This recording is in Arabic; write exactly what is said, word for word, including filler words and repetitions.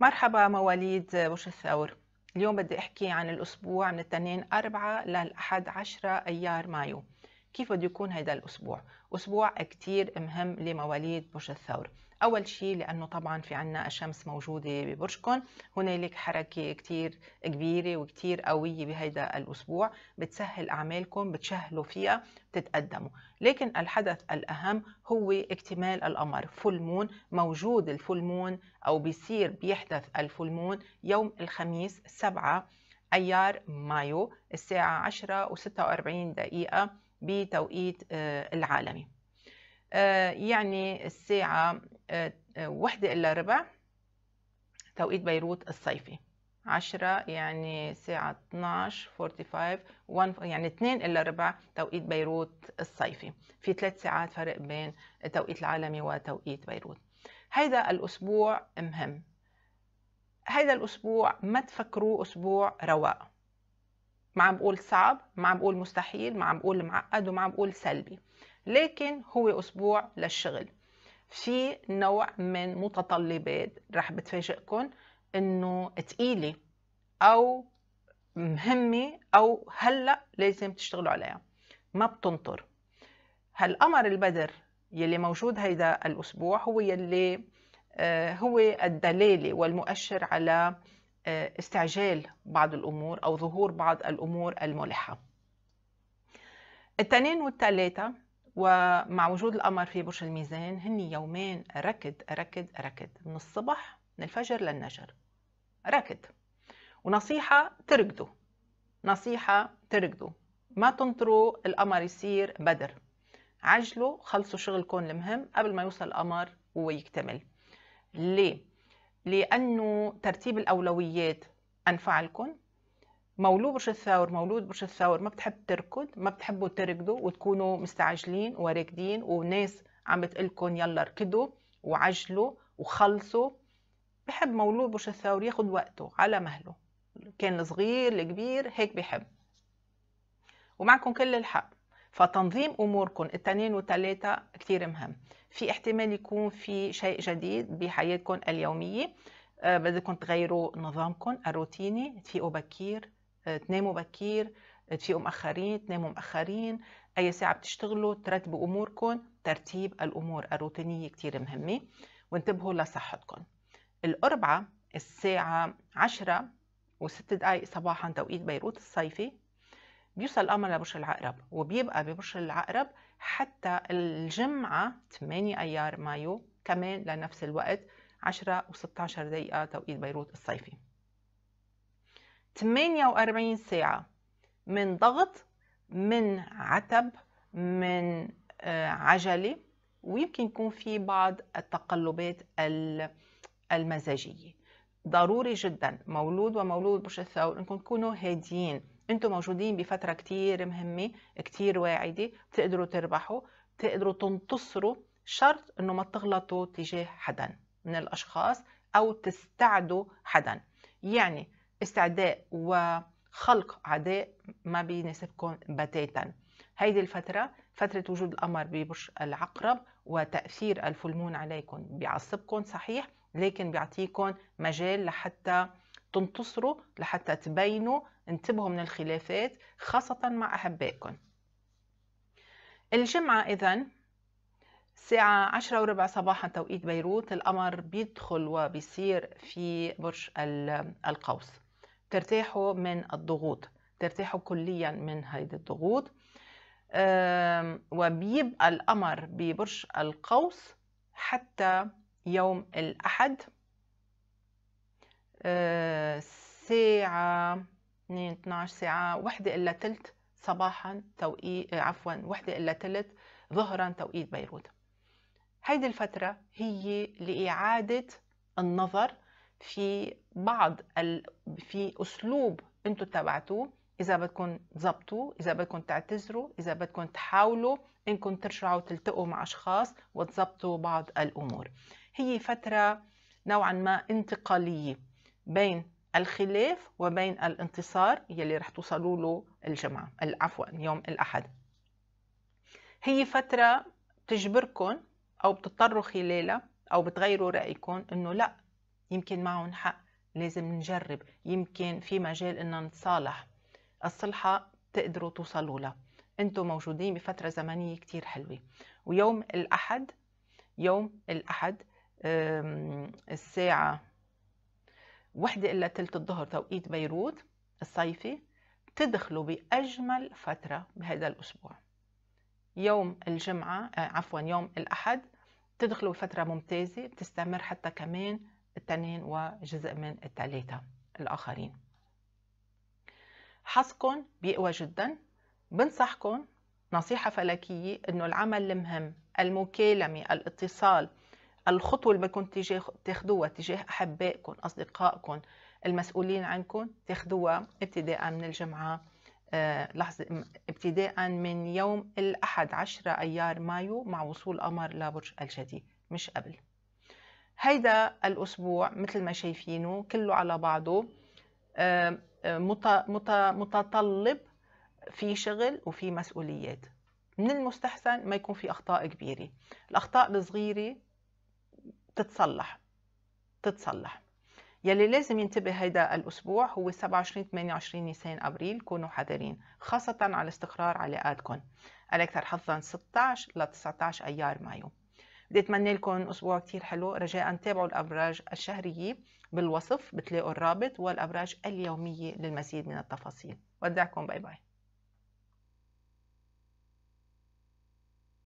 مرحبا مواليد وش الثور. اليوم بدي احكي عن الاسبوع من الاثنين أربعة للأحد عشرة ايار مايو. كيف بده يكون هيدا الاسبوع؟ اسبوع كتير مهم لمواليد برج الثور. اول شيء لانه طبعا في عنا الشمس موجوده ببرجكم، هنالك حركه كتير كبيره وكتير قويه بهيدا الاسبوع، بتسهل اعمالكم، بتشهلوا فيها، بتتقدموا. لكن الحدث الاهم هو اكتمال القمر، فول مون. موجود الفول مون او بيصير بيحدث الفول مون يوم الخميس سبعة ايار مايو الساعه عشرة وستة وأربعين دقيقه بتوقيت العالمي، يعني الساعة واحدة إلا ربع توقيت بيروت الصيفي، عشرة يعني الساعة اثناعش وخمسة وأربعين، يعني اثنين إلا ربع توقيت بيروت الصيفي. في ثلاث ساعات فرق بين توقيت العالمي وتوقيت بيروت. هيدا الأسبوع مهم. هيدا الأسبوع ما تفكروه أسبوع رواق. ما عم بقول صعب، ما عم بقول مستحيل، ما عم بقول معقد، وما عم بقول سلبي، لكن هو أسبوع للشغل. في نوع من متطلبات رح بتفاجئكم إنه تقيلة أو مهمة أو هلأ لازم تشتغلوا عليها، ما بتنطر. هالقمر البدر يلي موجود هيدا الأسبوع هو يلي هو الدلالة والمؤشر على استعجال بعض الأمور أو ظهور بعض الأمور الملحة. التنين والتلاتة ومع وجود القمر في برج الميزان هن يومين ركض ركض ركض، من الصبح من الفجر للنجر ركض. ونصيحة تركضوا، نصيحة تركضوا، ما تنطروا القمر يصير بدر، عجلوا خلصوا شغلكم المهم قبل ما يوصل القمر ويكتمل. ليه؟ لأنه ترتيب الأولويات أنفعلكم. مولود برج الثور، مولود برج الثور ما بتحب تركض، ما بتحبوا تركضوا وتكونوا مستعجلين وراكدين وناس عم بتقلكم يلا ركضوا وعجلوا وخلصوا. بحب مولود برج الثور ياخد وقته على مهله، كان الصغير الكبير هيك بحب. ومعكم كل الحق، فتنظيم اموركم التنين والتلاتة كتير مهم. في احتمال يكون في شيء جديد بحياتكم اليوميه، بدكم تغيروا نظامكم الروتيني، تفيقوا بكير، تناموا بكير، تفيقوا مأخرين، تناموا مأخرين، اي ساعه بتشتغلوا ترتبوا اموركم. ترتيب الامور الروتينيه كتير مهمه، وانتبهوا لصحتكم. الاربعاء الساعه عشرة وستة دقائق صباحا توقيت بيروت الصيفي بيوصل القمر لبرج العقرب، وبيبقى ببرج العقرب حتى الجمعة ثمانية أيار مايو، كمان لنفس الوقت عشرة وستة عشر دقيقة توقيت بيروت الصيفي. ثمانية وأربعين ساعة من ضغط، من عتب، من عجلة، ويمكن يكون في بعض التقلبات المزاجية. ضروري جدا مولود ومولود برج الثور انكم تكونوا هاديين. انتم موجودين بفترة كتير مهمة، كتير واعدة، بتقدروا تربحوا، بتقدروا تنتصروا. شرط انه ما تغلطوا تجاه حدا من الاشخاص او تستعدوا حدا، يعني استعداء وخلق عداء ما بيناسبكم بتاتا. هيدي الفترة فترة وجود القمر ببرج العقرب وتأثير الفلمون عليكم، بيعصبكم صحيح، لكن بيعطيكم مجال لحتى تنتصروا، لحتى تبينوا. انتبهوا من الخلافات خاصة مع أحبائكم. الجمعة إذن الساعة عشرة وربع صباحا توقيت بيروت القمر بيدخل وبيصير في برج القوس. ترتاحوا من الضغوط، ترتاحوا كليا من هيدي الضغوط. وبيبقى القمر ببرج القوس حتى يوم الأحد ساعة اثناعش ساعة واحدة إلا تلت صباحا توقيت، عفوا واحدة إلا تلت ظهرا توقيت بيروت. هيدي الفترة هي لإعادة النظر في بعض ال... في أسلوب أنتم تبعتوه، إذا بدكم تزبطوا، إذا بدكم تعتذروا، إذا بدكم تحاولوا إنكم ترجعوا تلتقوا مع أشخاص وتزبطوا بعض الأمور. هي فترة نوعا ما انتقالية بين الخلاف وبين الانتصار يلي رح توصلوا له الجمعة، عفوا يوم الأحد. هي فترة بتجبركم أو بتضطروا خلالها أو بتغيروا رأيكم إنه لا يمكن معهم حق، لازم نجرب، يمكن في مجال إننا نتصالح. الصلحة تقدروا توصلوا لها، أنتوا موجودين بفترة زمنية كتير حلوة. ويوم الأحد، يوم الأحد الساعة واحدة إلا تلت الظهر توقيت بيروت الصيفي، تدخلوا بأجمل فترة بهذا الأسبوع. يوم الجمعة عفوا يوم الأحد تدخلوا بفترة ممتازة بتستمر حتى كمان الاثنين وجزء من الثلاثة الآخرين. حظكم بيقوى جدا. بنصحكم نصيحة فلكية إنه العمل المهم، المكالمة، الاتصال، الخطوة اللي بدكم تاخدوها تجاه أحبائكم، أصدقائكم، المسؤولين عنكم، تاخدوها ابتداء من الجمعة آه لحظة ابتداء من يوم الأحد عشرة أيار مايو مع وصول قمر لبرج الجدي، مش قبل. هيدا الأسبوع مثل ما شايفينه كله على بعضه آه متطلب، في شغل وفي مسؤوليات. من المستحسن ما يكون في أخطاء كبيرة، الأخطاء الصغيرة تتصلح تتصلح. يلي لازم ينتبه هيدا الأسبوع هو سبعة وعشرين ثمانية وعشرين نيسان أبريل، كونوا حذرين خاصة على استقرار علاقاتكم. الأكثر حظاً ستة عشر لتسعة عشر أيار مايو. بدي أتمنى لكم أسبوع كتير حلو. رجاءً تابعوا الأبراج الشهرية بالوصف، بتلاقوا الرابط والأبراج اليومية للمزيد من التفاصيل. ودعكم، باي باي.